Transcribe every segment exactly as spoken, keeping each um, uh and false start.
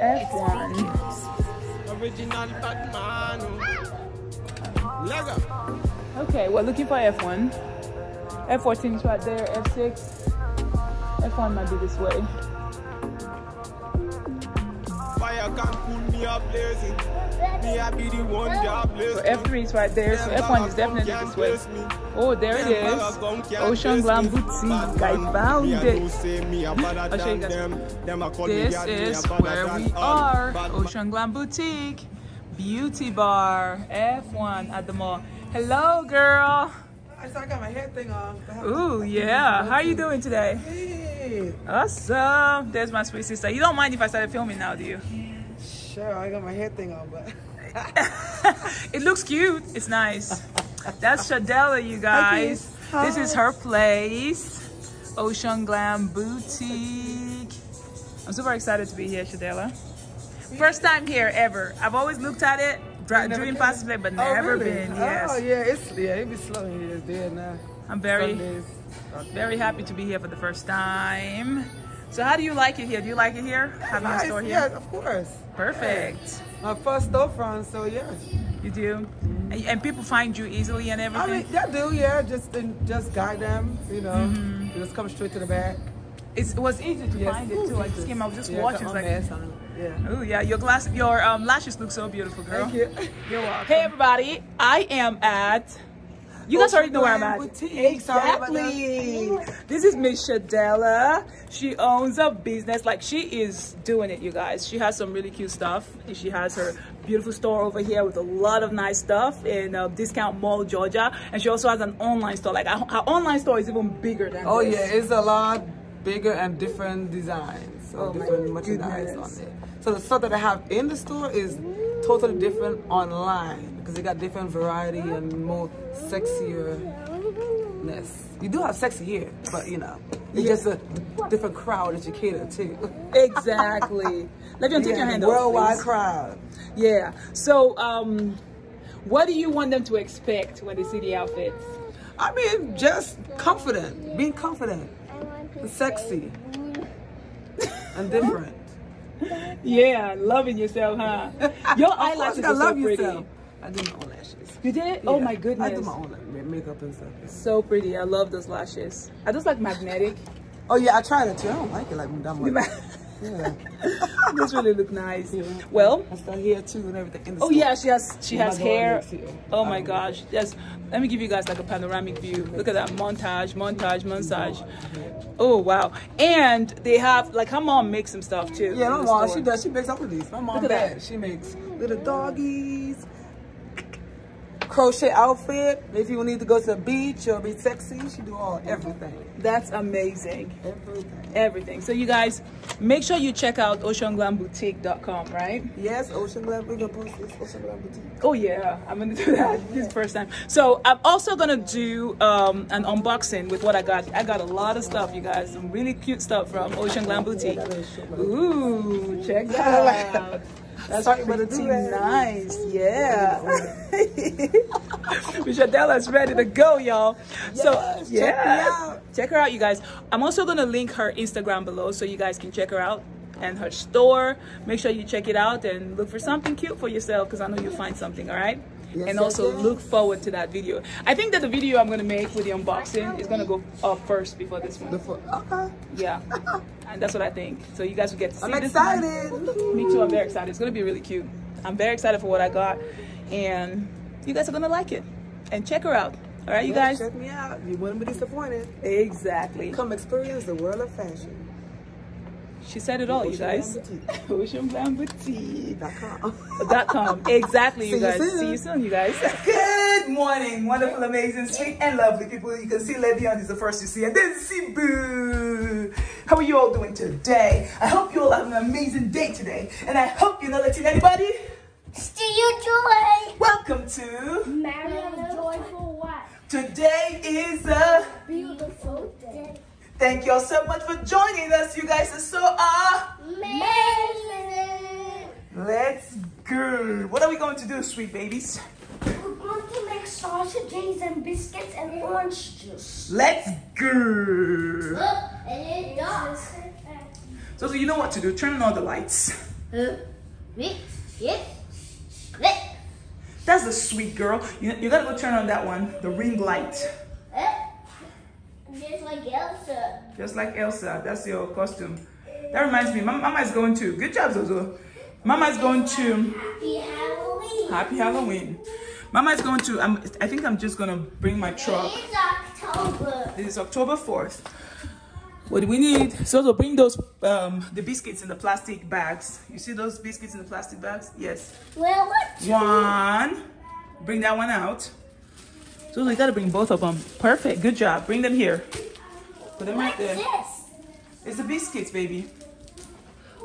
F one. Original Batman. Lego. Okay, we're looking for F one. F fourteen is right there, F six. F one might be this way. Fire can pull me up, blazing. Me, I be the one job blazing. So F three is right there, so F one is definitely this way. Oh, there it is. Ocean Glam Boutique. I found it. I'll show you guys. This is where we are. Ocean Glam Boutique. Beauty bar. F one at the mall. Hello, girl. I just I got my hair thing on. Ooh, yeah. How are you doing today? Hey. Awesome. There's my sweet sister. You don't mind if I started filming now, do you? Sure. I got my hair thing on, but... It looks cute. It's nice. That's Shadella, you guys. Hi. This is her place. Ocean Glam Boutique. I'm super excited to be here, Shadella. First time here ever. I've always looked at it. Dream past play, but never oh, really? been. Yes. Oh yeah, it's yeah, it be slow here. It's there now. I'm very, okay. very happy to be here for the first time. So how do you like it here? Do you like it here? Yeah, Having nice. a store here? Yes, of course. Perfect. Yeah. My first storefront, so yeah. You do, mm-hmm. and, and people find you easily and everything. I mean, they do, yeah. Just, just guide them, you know. Mm-hmm. Just come straight to the back. It's, it was easy to yes. find it too. Ooh, I just came out just yeah, watching. Yeah. Oh yeah, your glass, your um, lashes look so beautiful, girl. Thank you. You're welcome. Hey everybody, I am at. You guys already know where I'm at. Exactly. This is Miss Shadella. She owns a business. Like she is doing it, you guys. She has some really cute stuff. She has her beautiful store over here with a lot of nice stuff in uh, Discount Mall, Georgia, and she also has an online store. Like her online store is even bigger than. Oh this. yeah, it's a lot bigger and different designs, so oh different merchandise on it. So the stuff that I have in the store is totally different online because they got different variety and more sexierness. You do have sexy here, but you know, it's yeah. just a different crowd that you cater to. Exactly. Let me take yeah, your hand off. Worldwide please. crowd. Yeah. So, um, what do you want them to expect when they see the outfits? I mean, just confident, being confident, sexy, and different. Yeah, loving yourself, huh? Your eyelashes are so pretty. Yourself. I did my own lashes. You did it? Yeah. Oh my goodness. I do my own makeup and stuff. Yeah. So pretty. I love those lashes. Are those like magnetic? Oh yeah, I tried it too. I don't like it like that much. Yeah. This really look nice. Yeah. Well, I still hair too and everything. In the oh store. yeah, she has she has hair. Oh my gosh. Yes. Let me give you guys like a panoramic view. Look at that montage, montage, montage. Oh wow. And they have like her mom makes some stuff too. Yeah, my mom. She does. She makes all of these. My mom does. She makes little doggies, crochet outfit. If you need to go to the beach or be sexy, she do all everything. That's amazing. Everything. Everything. So you guys, make sure you check out ocean glam boutique dot com, right? Yes, Ocean Glam. We're gonna post this Ocean Glam Boutique. Oh yeah, I'm gonna do that. Yeah. This first time. So I'm also gonna do um, an unboxing with what I got. I got a lot of stuff, you guys. Some really cute stuff from Ocean Glam Boutique. Ooh, check that out. That's Sorry, pretty nice, yeah. Shadella's ready to go, y'all. Yes, so yeah, check, check her out, you guys. I'm also gonna link her Instagram below so you guys can check her out and her store. Make sure you check it out and look for something cute for yourself because I know you'll find something, all right? Yes, and also yes. look forward to that video. I think that the video I'm gonna make with the unboxing is gonna go up first before this one. Before, okay. Yeah, and that's what I think. So you guys will get to see I'm this. I'm excited. Me too. I'm very excited. It's gonna be really cute. I'm very excited for what I got, and you guys are gonna like it. And check her out. All right, you yes, guys. Check me out. You wouldn't be disappointed. Exactly. Come experience the world of fashion. She said it all, Ocean you guys. ocean glam boutique dot com. Exactly, you guys. See you soon, you guys. Good morning, wonderful, amazing, sweet, and lovely people. You can see Le'Veon is the first you see, and then Zebu. How are you all doing today? I hope you all have an amazing day today, and I hope you're not letting anybody steal your joy. Welcome to Mario's Joyful Wife. Today is a beautiful day. Thank you all so much for joining us. You guys are so amazing. Let's go. What are we going to do, sweet babies? We're going to make sausages and biscuits and orange juice. Let's go. So, so you know what to do. Turn on all the lights. That's the sweet girl. You, you gotta go turn on that one, the ring light. Just like Elsa. Just like Elsa. That's your costume. That reminds me, Mama is going to. Good job, Zozo. Mama is going to. Happy Halloween. Happy Halloween. Mama is going to. I'm, I think I'm just gonna bring my truck. It is October. It is October fourth. What do we need? Zozo, bring those um, the biscuits in the plastic bags. You see those biscuits in the plastic bags? Yes. Well, what? One. Bring that one out. So you gotta bring both of them. Perfect. Good job. Bring them here. Put them right there. This? It's the biscuits, baby.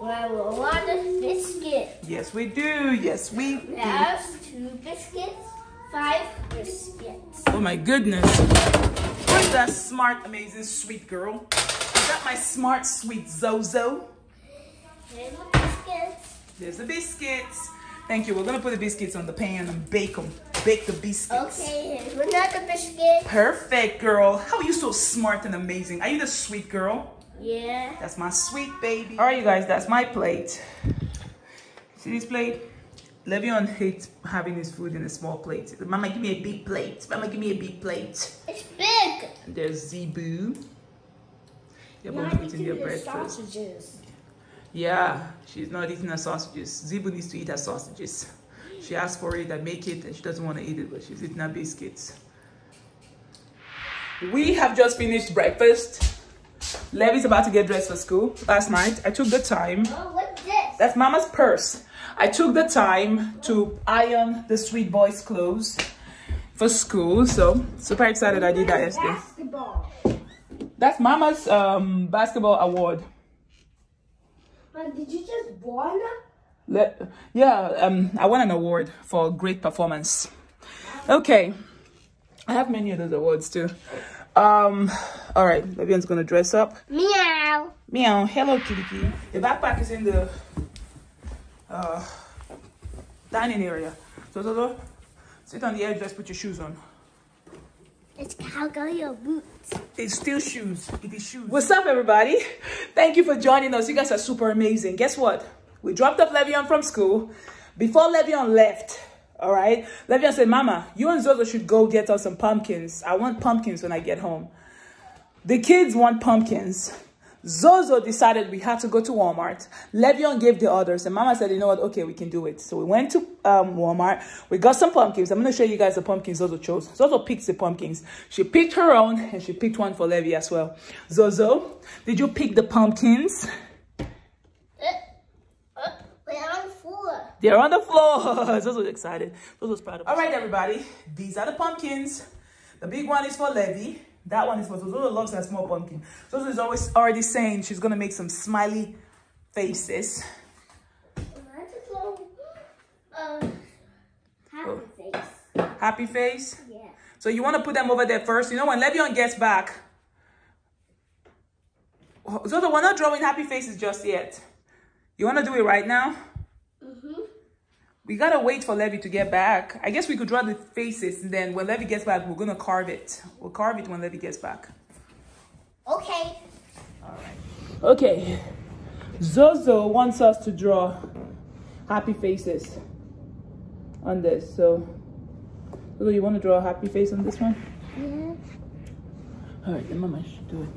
Well, we want a biscuit. Yes, we do. Yes, we do. There's two biscuits, five biscuits. Oh my goodness. Where's that smart, amazing, sweet girl? I got my smart, sweet Zozo. There's the biscuits. There's the biscuits. Thank you. We're gonna put the biscuits on the pan and bake them. Bake the biscuits. Okay, we're not the biscuit. Perfect, girl. How are you so smart and amazing? Are you the sweet girl? Yeah. That's my sweet baby. All right, you guys, that's my plate. See this plate? Le'Veon hates having his food in a small plate. Mama, give me a big plate. Mama, give me a big plate. It's big. And there's Zebu. They're both eating their breakfast. Sausages. Yeah, she's not eating her sausages. Zebu needs to eat her sausages. She asked for it, I make it, and she doesn't want to eat it, but she's eating her biscuits. We have just finished breakfast. Levy's about to get dressed for school. Last night, I took the time. Oh, what's this? That's Mama's purse. I took the time to iron the sweet boy's clothes for school, so super excited I did that yesterday. Basketball. That's Mama's um, basketball award. But did you just win that? Let, yeah, um, I won an award for great performance. Okay, I have many of those awards too. Um, all right, Le'Veon's gonna dress up. Meow. Meow. Hello, kitty kitty. The backpack is in the uh, dining area. So, so, so, sit on the edge. Let's put your shoes on. It's cowgirl boots. It's still shoes. It is shoes. What's up, everybody? Thank you for joining us. You guys are super amazing. Guess what? We dropped off Le'Veon from school. Before Le'Veon left, all right, Le'Veon said, Mama, you and Zozo should go get us some pumpkins. I want pumpkins when I get home. The kids want pumpkins. Zozo decided we had to go to Walmart. Le'Veon gave the orders, and Mama said, you know what, okay, we can do it. So we went to um, Walmart. We got some pumpkins. I'm going to show you guys the pumpkins Zozo chose. Zozo picked the pumpkins. She picked her own, and she picked one for Le'Veon as well. Zozo, did you pick the pumpkins? They're on the floor. Zozo's excited. Zozo's proud of us. All right, everybody. These are the pumpkins. The big one is for Le'Veon. That one is for Zozo. Zozo loves that small pumpkin. Zozo is always already saying she's going to make some smiley faces. Um, happy oh. face. Happy face? Yeah. So you want to put them over there first. You know, when Le'Veon gets back. Zozo, we're not drawing happy faces just yet. You want to do it right now? Mm-hmm. We gotta wait for Le'Veon to get back. I guess we could draw the faces, and then when Le'Veon gets back, we're gonna carve it. We'll carve it when Le'Veon gets back. Okay. All right. Okay. Zozo wants us to draw happy faces on this. So, Zozo, you want to draw a happy face on this one? Yeah. All right, then Mama should do it.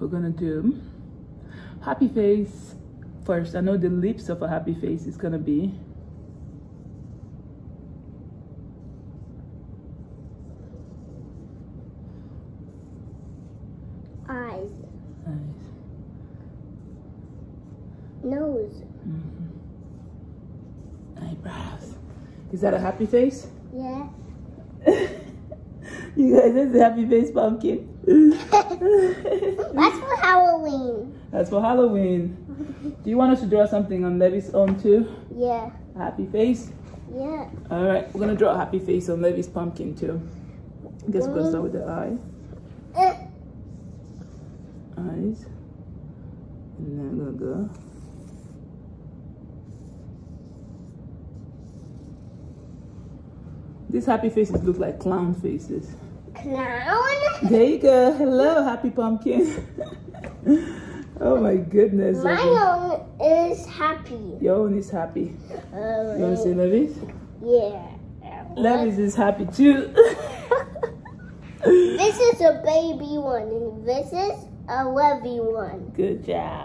We're gonna do happy face. First, I know the lips of a happy face is gonna be. Eyes. Eyes. Nose. Mm-hmm. Eyebrows. Is that a happy face? Yeah. You guys, that's a happy face pumpkin. That's for Halloween. That's for Halloween. Do you want us to draw something on Levy's own too? Yeah. Happy face? Yeah. All right, we're gonna draw a happy face on Levy's pumpkin too. I guess we're gonna start with the eye. Uh. Eyes. And then we're gonna go. These happy faces look like clown faces. Clown? There you go. Hello, happy pumpkin. Oh my goodness. My own is is happy. Your own is happy. Uh, you want to say Le'Veon? Yeah. Le'Veon is happy too. This is a baby one and this is a Le'Veon one. Good job.